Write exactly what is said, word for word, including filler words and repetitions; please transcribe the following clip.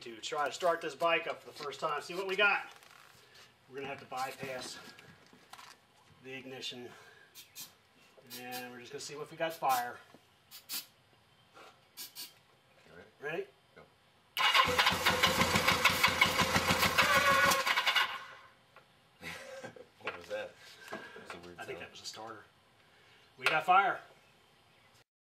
To try to start this bike up for the first time, see what we got. We're gonna have to bypass the ignition, and we're just gonna see if we got fire. All right. Ready? Go. What was that? That was a weird I sound. Think that was a starter. We got fire.